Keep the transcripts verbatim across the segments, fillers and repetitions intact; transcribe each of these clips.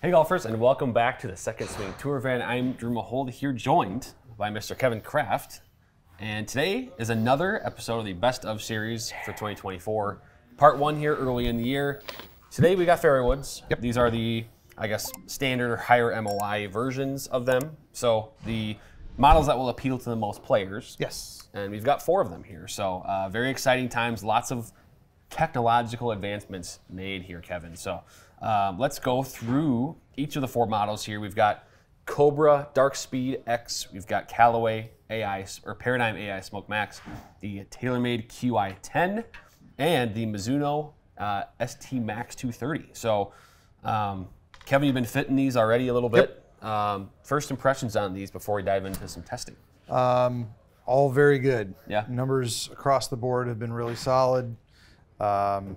Hey golfers, and welcome back to the Second Swing Tour Van. I'm Drew Mahowald, here joined by Mister Kevin Kraft. And today is another episode of the Best Of series for twenty twenty-four. Part one here early in the year. Today we got fairway woods. Yep. These are the, I guess, standard or higher M O I versions of them. So the models that will appeal to the most players. Yes. And we've got four of them here. So uh, very exciting times, lots of technological advancements made here, Kevin. So um, let's go through each of the four models here. We've got Cobra DARKSPEED X, we've got Callaway A I or Paradym A I Smoke Max, the TaylorMade Q I ten, and the Mizuno uh, S T Max two thirty. So um, Kevin, you've been fitting these already a little bit. Yep. Um, first impressions on these before we dive into some testing. Um, all very good. Yeah. Numbers across the board have been really solid. Um,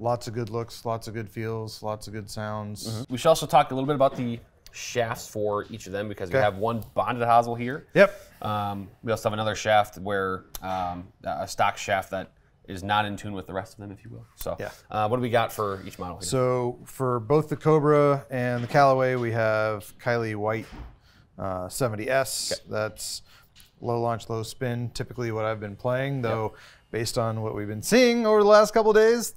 lots of good looks, lots of good feels, lots of good sounds. Mm-hmm. We should also talk a little bit about the shafts for each of them, because okay. we have one bonded hosel here. Yep. Um, we also have another shaft where um, a stock shaft that is not in tune with the rest of them, if you will. So yeah. uh, what do we got for each model here? So for both the Cobra and the Callaway, we have Kylie White uh, seventy S. Okay. That's low launch, low spin, typically what I've been playing, though. Yep. Based on what we've been seeing over the last couple of days,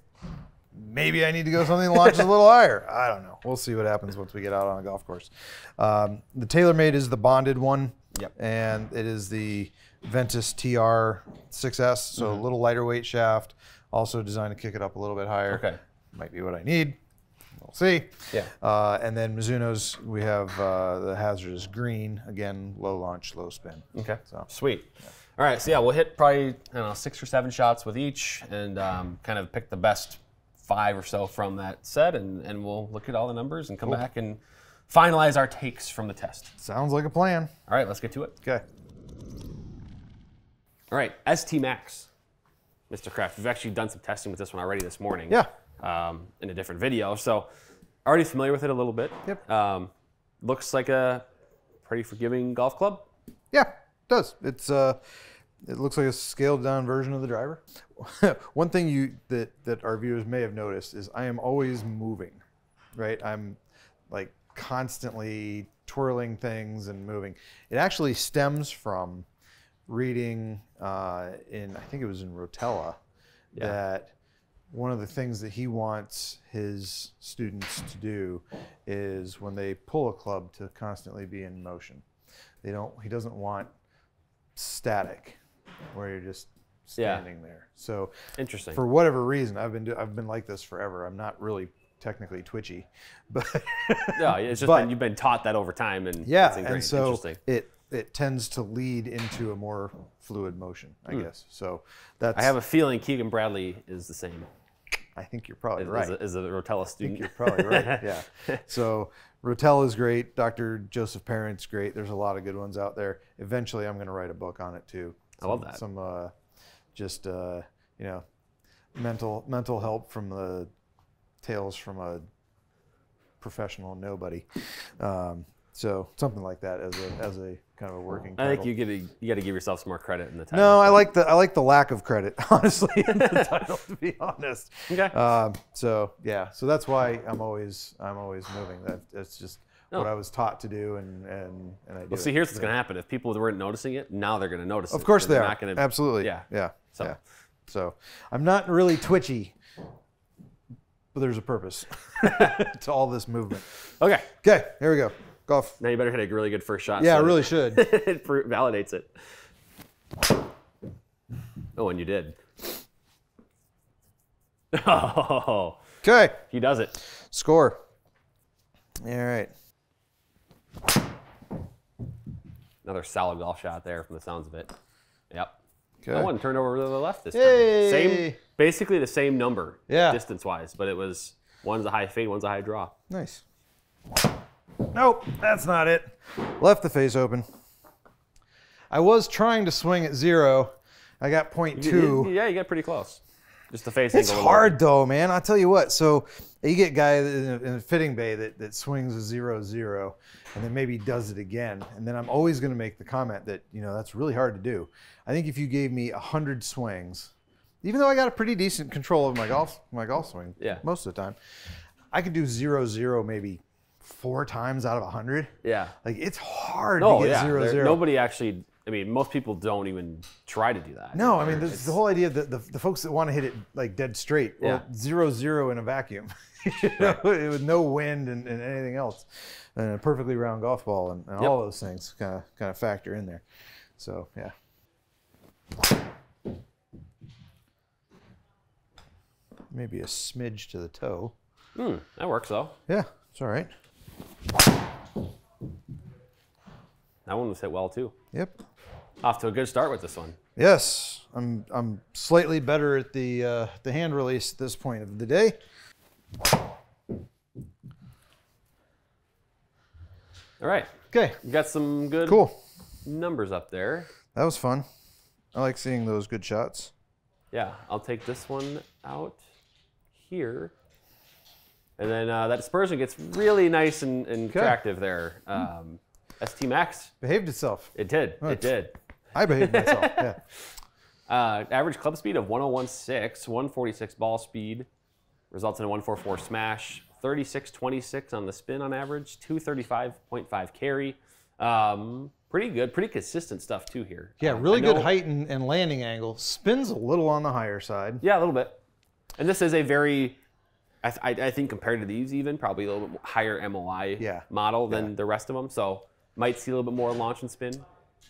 maybe I need to go something that launches a little higher. I don't know. We'll see what happens once we get out on a golf course. Um, the TaylorMade is the bonded one, yep. and it is the Ventus T R six S, so mm-hmm. a little lighter weight shaft, also designed to kick it up a little bit higher. Okay. Might be what I need. We'll see. Yeah. Uh, and then Mizuno's, we have uh, the Hazardous Green, again, low launch, low spin. Okay, so sweet. Yeah. All right, so yeah, we'll hit probably, I don't know, six or seven shots with each, and um, kind of pick the best five or so from that set, and, and we'll look at all the numbers and come cool. back and finalize our takes from the test. Sounds like a plan. All right, let's get to it. Okay. All right, S T Max, Mister Kraft. We've actually done some testing with this one already this morning. Yeah. Um, in a different video, so already familiar with it a little bit. Yep. Um, looks like a pretty forgiving golf club. Yeah. It does. It's uh, it looks like a scaled down version of the driver. One thing you that that our viewers may have noticed is I am always moving, right? I'm like constantly twirling things and moving. It actually stems from reading uh, in, I think it was in Rotella, yeah. that one of the things that he wants his students to do is when they pull a club to constantly be in motion. They don't. He doesn't want static, where you're just standing yeah. there. So interesting. For whatever reason, I've been do, I've been like this forever. I'm not really technically twitchy, but no, it's just but, been, you've been taught that over time, and yeah, and so it it tends to lead into a more fluid motion, I mm. guess. So that's. I have a feeling Keegan Bradley is the same. I think you're probably right. As a, as a Rotella student, I think you're probably right. Yeah. So. Rotella's great. Doctor Joseph Parent's great. There's a lot of good ones out there. Eventually, I'm going to write a book on it too. Some, I love that. Some uh, just uh, you know, mental mental help from the tales from a professional nobody. Um, so something like that as a as a kind of a working. I title. think you get a, you got to give yourself some more credit in the title. No, I like the I like the lack of credit honestly in the title. To be honest. Okay. Um, so yeah, so that's why I'm always I'm always moving. That that's just no. what I was taught to do, and and and I do. Well, see, here's what's gonna happen. If people weren't noticing it, now they're gonna notice. Of course it, they are. Not gonna, Absolutely. Yeah. Yeah. So. yeah. So I'm not really twitchy, but there's a purpose to all this movement. Okay. Okay. Here we go. Golf. Now you better hit a really good first shot. Yeah, so I really should. It validates it. Oh, and you did. Oh. Okay. He does it. Score. All right. Another solid golf shot there from the sounds of it. Yep. Okay. That one turned over to the left this Yay. time. Same, basically the same number yeah. distance-wise, but it was one's a high fade, one's a high draw. Nice. Nope, that's not it. Left the face open. I was trying to swing at zero. I got point two. Yeah, you got pretty close. Just the face. It's hard though, man. I'll tell you what. So you get a guy in a fitting bay that, that swings a zero zero, and then maybe does it again. And then I'm always going to make the comment that, you know, that's really hard to do. I think if you gave me a hundred swings, even though I got a pretty decent control of my golf, my golf swing yeah. most of the time, I could do zero zero maybe four times out of a hundred. Yeah, like it's hard no, to get yeah. zero there, zero. Nobody actually. I mean, most people don't even try to do that. No, I mean, this is the whole idea that the, the folks that want to hit it like dead straight, yeah. well, zero zero in a vacuum, you know, right. with no wind and, and anything else, and a perfectly round golf ball, and, and yep. all those things kind of kind of factor in there. So yeah. Maybe a smidge to the toe. Hmm, that works though. Yeah, it's all right. That one was hit well too. Yep. Off to a good start with this one. Yes, I'm I'm slightly better at the uh, the hand release at this point of the day. All right. Okay. You got some good cool numbers up there. That was fun. I like seeing those good shots. Yeah, I'll take this one out here, and then uh, that dispersion gets really nice and, and okay. attractive there. Um, mm. S T Max behaved itself. It did. Oh, it did. I behaved myself. Yeah. Uh, average club speed of one oh one point six, one forty-six ball speed, results in a one forty-four smash, thirty-six twenty-six on the spin on average, two thirty-five point five carry. Um, pretty good, pretty consistent stuff too here. Yeah, um, really good height and, and landing angle. Spins a little on the higher side. Yeah, a little bit. And this is a very. I, th I think compared to these, even probably a little bit higher M O I yeah. model than yeah. the rest of them. So. Might see a little bit more launch and spin.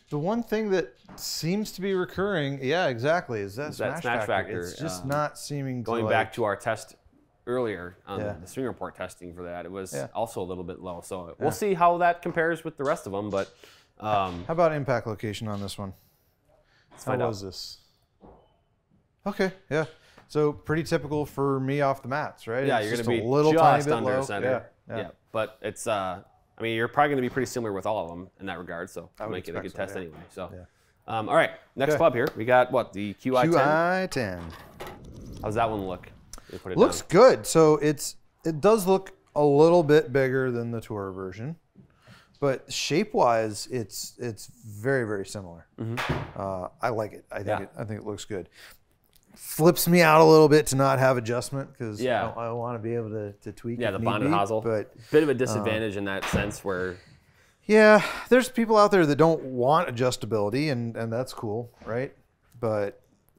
The one thing that seems to be recurring, yeah, exactly, is that, that smash, smash factor. factor. It's just um, not seeming going to back like... to our test earlier on yeah. the swing report testing for that. It was yeah. also a little bit low, so yeah. we'll see how that compares with the rest of them. But um, how about impact location on this one? Let's how find was out. This? Okay, yeah. So pretty typical for me off the mats, right? Yeah, it's you're going to be a little just tiny under bit low. Center. Yeah, yeah. yeah, but it's. Uh, I mean, you're probably going to be pretty similar with all of them in that regard, so I might get a good so, test yeah. anyway. So, yeah. um, all right, next okay. club here. We got what the Q I ten. Q I ten. How's that one look? Put it Looks down. Good. So it's it does look a little bit bigger than the tour version, but shape wise, it's it's very very similar. Mm-hmm. uh, I like it. I think yeah. it, I think it looks good. Flips me out a little bit to not have adjustment because yeah. I, I want to be able to, to tweak. Yeah, the bond and hosel. But bit of a disadvantage uh, in that sense where. Yeah, there's people out there that don't want adjustability, and and that's cool, right? But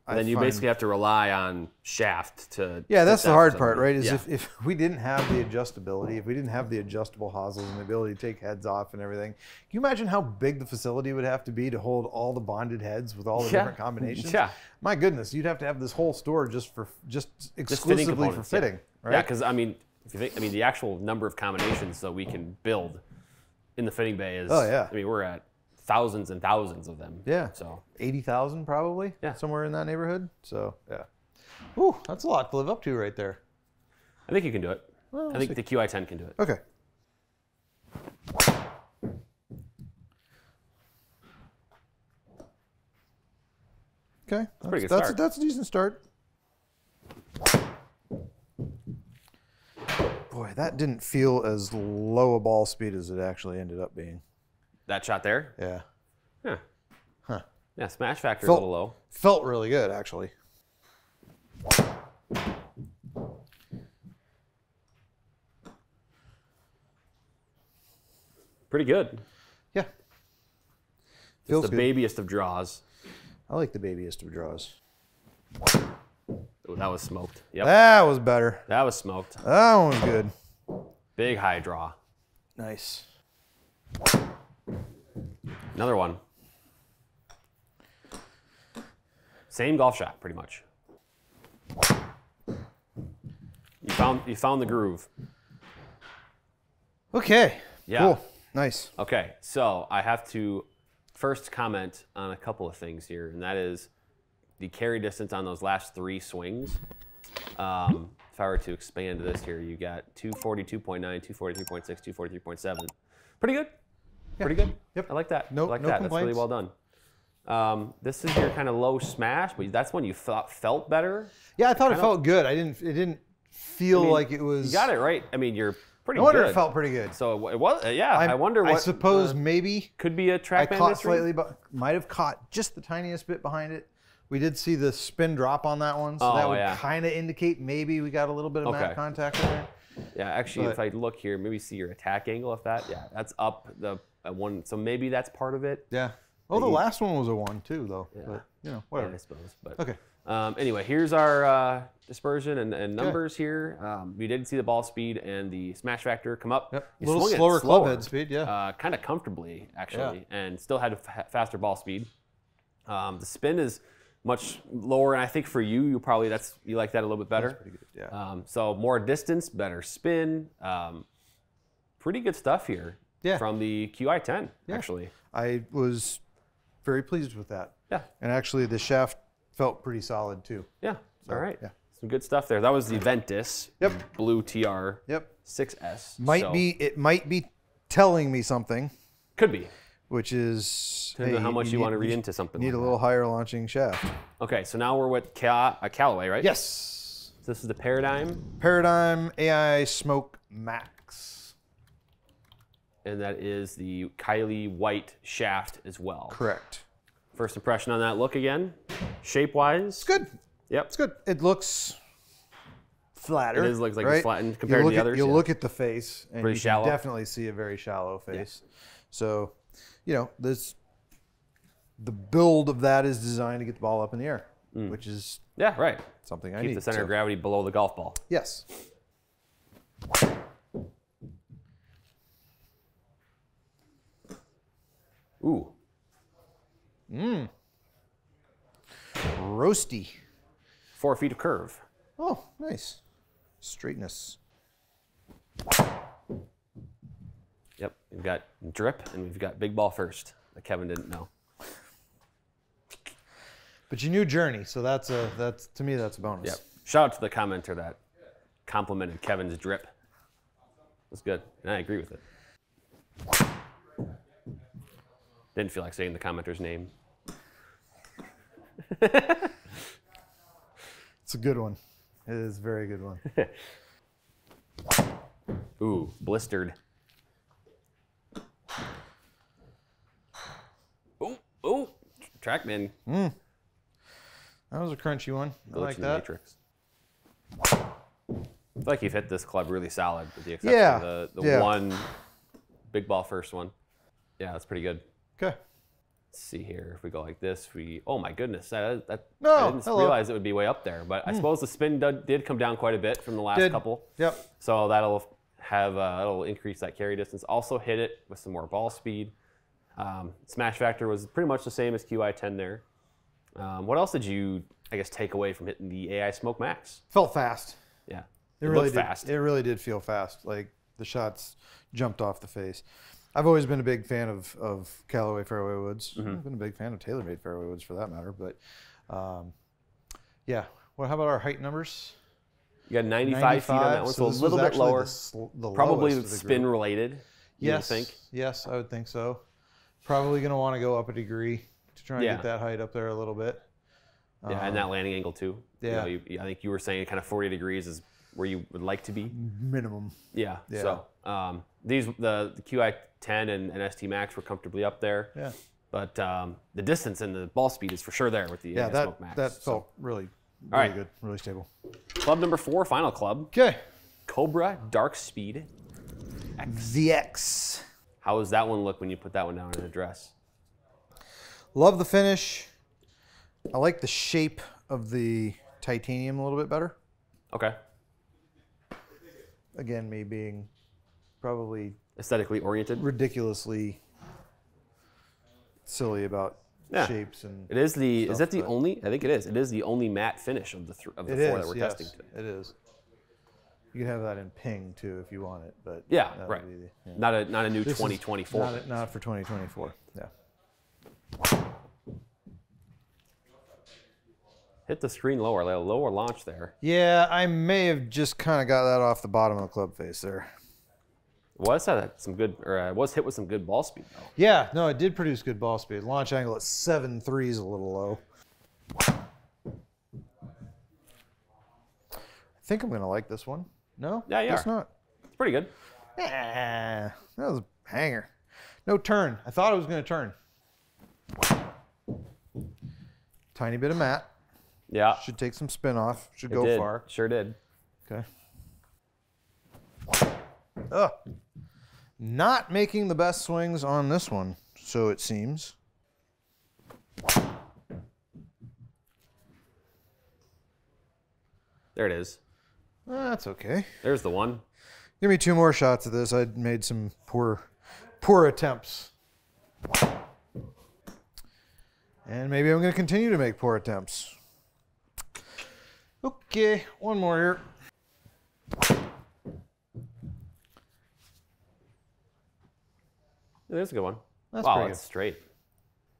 and then I you find, basically have to rely on shaft to. Yeah, that's the hard part, right? Is yeah. if if we didn't have the adjustability, if we didn't have the adjustable hosels and the ability to take heads off and everything, can you imagine how big the facility would have to be to hold all the bonded heads with all the yeah. different combinations? Yeah. My goodness, you'd have to have this whole store just for just exclusively just fitting for fitting, yeah. right? Yeah, because I mean, if you think, I mean, the actual number of combinations that we can build in the fitting bay is. Oh yeah. I mean, we're at. Thousands and thousands of them. Yeah. So eighty thousand probably. Yeah. Somewhere in that neighborhood. So yeah. Ooh, that's a lot to live up to right there. I think you can do it. Well, I think see. The Q I ten can do it. Okay. Okay. That's, that's pretty good that's, start. A, that's a decent start. Boy, that didn't feel as low a ball speed as it actually ended up being. That shot there? Yeah. Huh. Huh. Yeah, smash factor felt, is a little low. Felt really good, actually. Pretty good. Yeah. Feels it's the good. Babyest of draws. I like the babyest of draws. Ooh, that was smoked. Yep. That was better. That was smoked. That one was good. Big high draw. Nice. Another one. Same golf shot, pretty much. You found you found the groove. Okay. Yeah. Cool. Nice. Okay. So I have to first comment on a couple of things here, and that is the carry distance on those last three swings. Um, if I were to expand this here, you got two forty-two point nine, two forty-three point six, two forty-three point seven. Pretty good. Yeah. Pretty good. Yep. I like that. No, I like no that. Complaints. That's really well done. Um, this is your kind of low smash, but that's one you thought felt better. Yeah, I thought it, it felt good. I didn't. It didn't feel I mean, like it was. You got it right. I mean, you're pretty. No wonder good. It felt pretty good. So it was. Yeah. I'm, I wonder. What, I suppose uh, maybe could be a Trackman. I caught mystery? Slightly, but might have caught just the tiniest bit behind it. We did see the spin drop on that one, so oh, that would yeah. kind of indicate maybe we got a little bit of okay. mat contact in there. Yeah, actually, but if I look here, maybe see your attack angle if that. Yeah, that's up the uh, one. So maybe that's part of it. Yeah. Oh, the last one was a one too, though. Yeah. But, you know, whatever. Yeah, I suppose. But okay. Um, anyway, here's our uh, dispersion and, and numbers okay. here. Um, we did see the ball speed and the smash factor come up. Yep. A little slower, slower club head speed, yeah. Uh, kind of comfortably, actually, yeah. and still had a f faster ball speed. Um, the spin is much lower, and I think for you, you probably that's you like that a little bit better. That's pretty good, yeah. Um, so more distance, better spin. Um, pretty good stuff here yeah. from the Q I ten, yeah. actually. I was very pleased with that. Yeah. And actually, the shaft felt pretty solid too. Yeah. So, all right. Yeah. Some good stuff there. That was the Ventus yep. Blue T R yep. six S. Might so. be it might be telling me something. Could be. Which is depends hey, on how much you, you need, want to read into something. Need like a little that. higher launching shaft. Okay, so now we're with Ca uh, Callaway, right? Yes. So this is the Paradym. Paradym A I Smoke Max. And that is the Kylie White shaft as well. Correct. First impression on that look again, shape-wise. It's good. Yep. It's good. It looks flatter. It is, looks like right? it's flattened compared to the at, others. You yeah. look at the face, and Pretty you shallow. Can definitely see a very shallow face. Yeah. So, you know, this the build of that is designed to get the ball up in the air, mm. which is yeah, right. something Keep I need. Keep the center so. of gravity below the golf ball. Yes. Ooh. Mmm. Roasty. Four feet of curve. Oh, nice. Straightness. Yep, we've got drip and we've got big ball first that Kevin didn't know. But you knew Journey, so that's a that's to me that's a bonus. Yep. Shout out to the commenter that complimented Kevin's drip. That's good. And I agree with it. Didn't feel like saying the commenter's name. It's a good one. It is a very good one. Ooh, blistered. Ooh, ooh, Trackman. Mm. That was a crunchy one. I like that. Matrix. I feel like you've hit this club really solid, with the exception yeah. of the, the yeah. one big ball first one. Yeah, that's pretty good. Okay. Let's see here. If we go like this, we oh my goodness, that, that no, I didn't hello. realize it would be way up there. But mm. I suppose the spin did, did come down quite a bit from the last did. couple. Yep. So that'll have uh, that'll increase that carry distance. Also hit it with some more ball speed. Um, smash factor was pretty much the same as Q I ten there. Um, what else did you I guess take away from hitting the A I Smoke Max? Felt fast. Yeah. It, it really did. Fast. It really did feel fast. Like the shots jumped off the face. I've always been a big fan of, of Callaway fairway woods. Mm-hmm. I've been a big fan of TaylorMade fairway woods for that matter. But um, yeah, well, how about our height numbers? You got ninety-five, ninety-five feet on that one, so, so a little bit lower. The, the Probably spin group. related. Yes, you think? Yes, I would think so. Probably going to want to go up a degree to try and yeah. get that height up there a little bit. Yeah, um, and that landing angle too. Yeah, you know, you, I think you were saying kind of forty degrees is where you would like to be. Minimum. Yeah. yeah. So um, these the, the Q I ten and, and S T Max were comfortably up there. Yeah. But um, the distance and the ball speed is for sure there with the yeah, that, Smoke Max. Yeah, that felt so. really, really All right. good, really stable. Club number four, final club. Okay. Cobra DARKSPEED X. The X. How does that one look when you put that one down in a dress? Love the finish. I like the shape of the titanium a little bit better. Okay. Again, me being probably aesthetically oriented, ridiculously silly about yeah. shapes and. It is the. Stuff, is that the only? I think it is. It is the only matte finish of the th of the it four is, that we're yes, testing today. It is. You can have that in ping too if you want it, but yeah, right. The, yeah. Not a not a new twenty twenty-four. Not, not for twenty twenty-four. Yeah. Hit the screen lower, like a lower launch there. Yeah, I may have just kind of got that off the bottom of the club face there. Was that some good, or I was hit with some good ball speed though. Yeah, no, it did produce good ball speed. Launch angle at seven three is a little low. I think I'm gonna like this one. No? Yeah, yeah. It's not. It's pretty good. Yeah, that was a hanger. No turn. I thought it was gonna turn. Tiny bit of matte. Yeah. Should take some spin off. Should it go did. far. Sure did. Okay. Ugh. Not making the best swings on this one, so it seems. There it is. That's okay. There's the one. Give me two more shots of this. I made some poor, poor attempts. And maybe I'm going to continue to make poor attempts. Okay, one more here. There's a good one. That's wow, pretty that's good. Straight.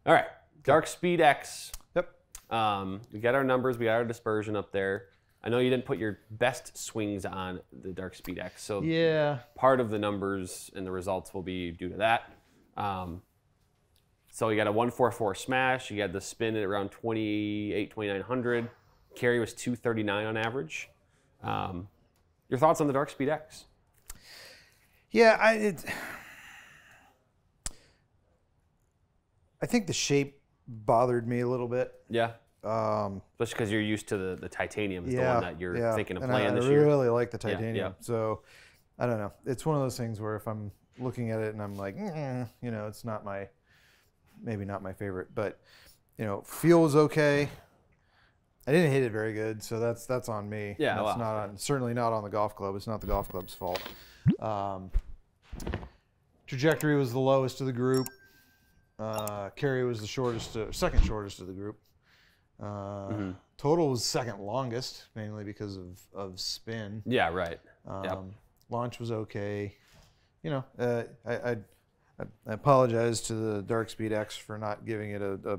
All right, DARKSPEED X. Yep. Um, we got our numbers, we got our dispersion up there. I know you didn't put your best swings on the DARKSPEED X, so yeah, part of the numbers and the results will be due to that. Um, so you got a one forty-four smash, you got the spin at around twenty-eight, twenty-nine hundred. Carry was two thirty-nine on average. Um, your thoughts on the DARKSPEED X? Yeah, I... It... I think the shape bothered me a little bit. Yeah. Um, Especially because you're used to the, the titanium is yeah, the one that you're yeah. thinking of playing and I, this I year. I really like the titanium. Yeah, yeah. So, I don't know. It's one of those things where if I'm looking at it and I'm like, mm-mm, you know, it's not my, maybe not my favorite. But, you know, feel was okay. I didn't hit it very good, so that's that's on me. Yeah, that's well, not on, certainly not on the golf club. It's not the golf club's fault. Um, trajectory was the lowest of the group. Uh, carry was the shortest, uh, second shortest of the group. Uh, mm-hmm. Total was second longest, mainly because of, of spin. Yeah, right. Um, yep. Launch was okay. You know, uh, I, I, I apologize to the DARKSPEED X for not giving it a, a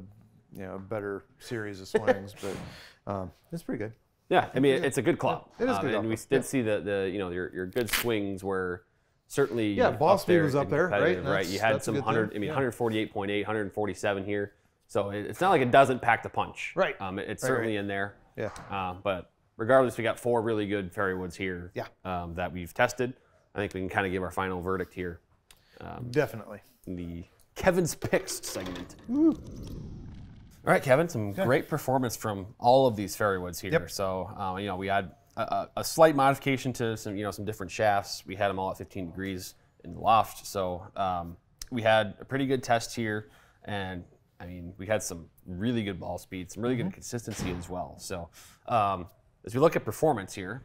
you know, better series of swings, but um, it's pretty good. Yeah, I mean, it's a good club. It is um, good. And we did yeah. see the, the, you know, your, your good swings were... Certainly, yeah, ball speed was up there, right? That's, right, you had some hundred. I mean, yeah. one forty-eight point eight, one forty-seven here. So it, it's not like it doesn't pack the punch, right? Um, it, it's right, certainly right. in there. Yeah. Uh, but regardless, we got four really good fairway woods here. Yeah. Um, that we've tested. I think we can kind of give our final verdict here. Um, Definitely. In the Kevin's Picks segment. Woo. All right, Kevin, some yeah. great performance from all of these fairway woods here. Yep. So um, you know, we had. A, a slight modification to some, you know, some different shafts. We had them all at fifteen degrees in the loft, so um, we had a pretty good test here, and I mean, we had some really good ball speed, some really mm-hmm. good consistency as well. So um, as we look at performance here,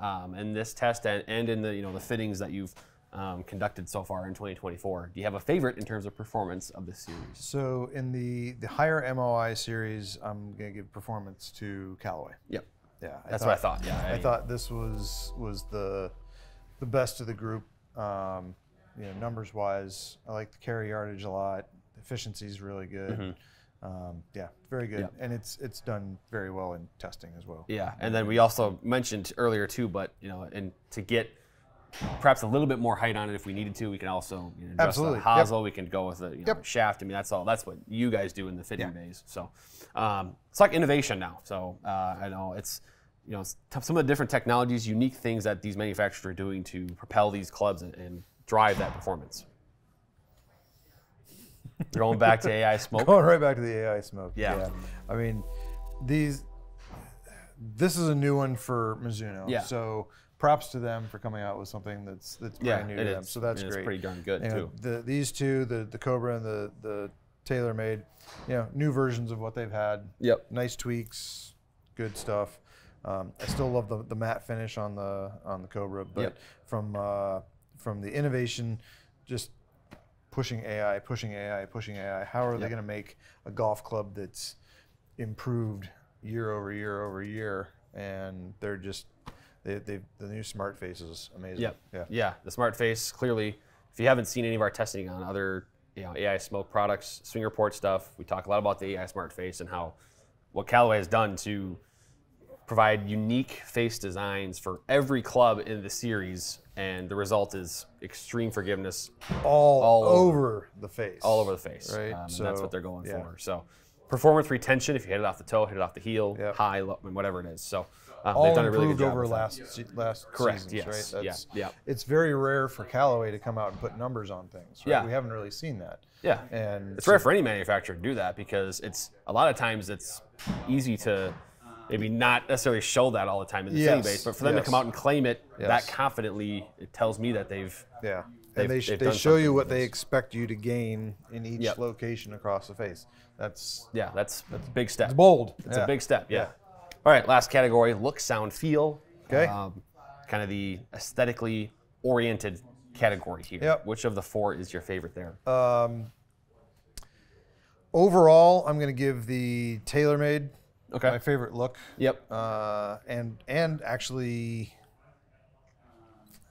um, in this test and, and in the, you know, the fittings that you've um, conducted so far in twenty twenty-four, do you have a favorite in terms of performance of this series? So in the the higher M O I series, I'm going to give performance to Callaway. Yep. Yeah, I that's thought, what I thought. Yeah, I, I thought this was was the the best of the group. Um, you know, numbers wise, I like the carry yardage a lot. Efficiency is really good. Mm-hmm. um, yeah, very good, yeah. and it's it's done very well in testing as well. Yeah, and then we also mentioned earlier too, but you know, and to get perhaps a little bit more height on it if we needed to, we can also you know, adjust the hosel. Yep. We can go with a you know, yep. shaft. I mean, that's all. That's what you guys do in the fitting yeah. bays. So um, it's like innovation now. So uh, I know it's. You know, some of the different technologies, unique things that these manufacturers are doing to propel these clubs and, and drive that performance. Going back to A I Smoke. Going right back to the A I Smoke. Yeah. yeah. I mean, these. This is a new one for Mizuno. Yeah. So props to them for coming out with something that's that's brand yeah, new to is. them. So that's and great. It's pretty darn good you too. Know, the, these two, the the Cobra and the the TaylorMade, you know, new versions of what they've had. Yep. Nice tweaks. Good stuff. Um, I still love the, the matte finish on the on the Cobra, but yep. from uh, from the innovation, just pushing A I, pushing A I, pushing A I. How are yep. they going to make a golf club that's improved year over year over year? And they're just they, they the new smart face is amazing. Yep. Yeah, yeah, the smart face clearly. If you haven't seen any of our testing on other you know A I Smoke products, Swing Report stuff, we talk a lot about the A I smart face and how what Callaway has done to provide unique face designs for every club in the series, and the result is extreme forgiveness all, all over, over the face. All over the face, right? Um, so, and that's what they're going yeah. for. So, performance retention, if you hit it off the toe, hit it off the heel, yep. high, low, whatever it is. So, um, all they've done a really good job. Over last, se last Correct, seasons, yes. right? That's, yeah. yeah. It's very rare for Callaway to come out and put numbers on things, right? Yeah. We haven't really seen that. Yeah, and it's so, rare for any manufacturer to do that because it's a lot of times it's easy to maybe not necessarily show that all the time in the yes. city base, but for them yes. to come out and claim it yes. that confidently, it tells me that they've yeah. And they, sh they show you what they expect you to gain in each yep. location across the face. That's yeah, that's that's a big step. It's bold. It's yeah. a big step. Yeah. yeah. All right, last category: look, sound, feel. Okay. Um, kind of the aesthetically oriented category here. Yep. Which of the four is your favorite there? Um, overall, I'm going to give the TaylorMade okay. my favorite look. Yep. Uh, and and actually.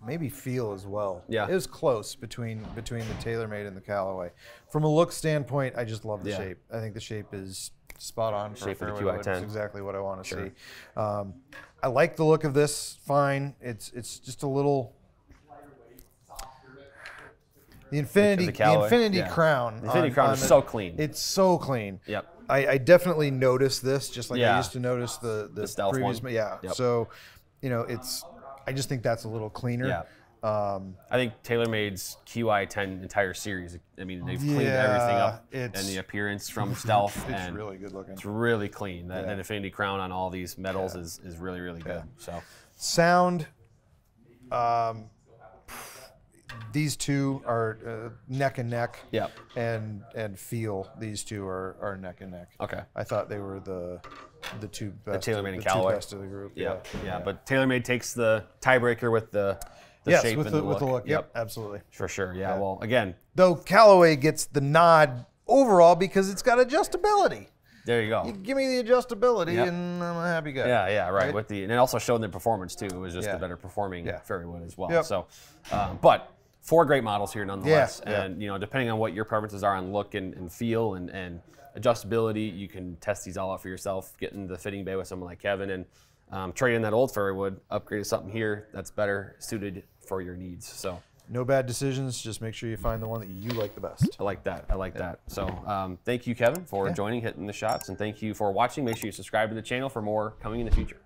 Maybe feel as well. Yeah, it was close between between the TaylorMade and the Callaway. From a look standpoint, I just love the yeah. shape. I think the shape is spot on. For shape a of the Q I ten. It's exactly what I want to sure. see. Um, I like the look of this. Fine. It's it's just a little. The Infinity the, the Infinity yeah. Crown. The Infinity on, Crown on is the, so clean. It's so clean. Yep. I, I definitely noticed this just like yeah. I used to notice the the, the previous one. Yeah. Yep. So, you know, it's. I just think that's a little cleaner. Yeah. Um, I think TaylorMade's Q I ten entire series, I mean, they've cleaned yeah, everything up and the appearance from Stealth. It's and really good looking. It's really clean. That, yeah. that Infinity Crown on all these metals yeah. is, is really, really good. Yeah. So, sound, um, these two are uh, neck and neck. Yeah. And, and feel, these two are, are neck and neck. Okay. I thought they were the... The two best, the TaylorMade and Callaway. Best of the group. Yeah, yeah. yeah. yeah. But TaylorMade takes the tiebreaker with the, the yes, shape with and the, the look. With the look. Yep, yep. absolutely. For sure. Yeah. yeah. Well, again, though Callaway gets the nod overall because it's got adjustability. There you go. You give me the adjustability, yep. and I'm a happy guy. Yeah, yeah, right. right? With the and it also showed in the performance too. It was just yeah. the better performing yeah. fairway as well. Yep. So, um, but four great models here nonetheless, yeah. and yeah. you know, depending on what your preferences are on look and, and feel and and. adjustability, you can test these all out for yourself, get into the fitting bay with someone like Kevin and um, trade in that old fairway wood, upgrade to something here that's better suited for your needs. So no bad decisions, just make sure you find the one that you like the best. I like that, I like yeah. that. So um, thank you, Kevin, for yeah. joining, hitting the shots, and thank you for watching. Make sure you subscribe to the channel for more coming in the future.